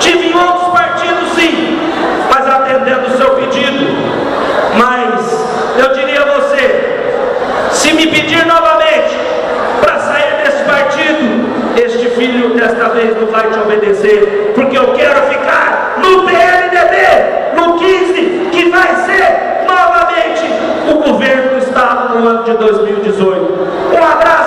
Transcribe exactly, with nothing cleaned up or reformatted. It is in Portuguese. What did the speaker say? Tive em outros partidos sim, mas atendendo o seu pedido. Mas eu diria a você, se me pedir novamente para sair desse partido, este filho desta vez não vai te obedecer, porque eu quero ficar no P L D B, no quinze, que vai ser novamente o governo do Estado no ano de dois mil e dezoito. Um abraço.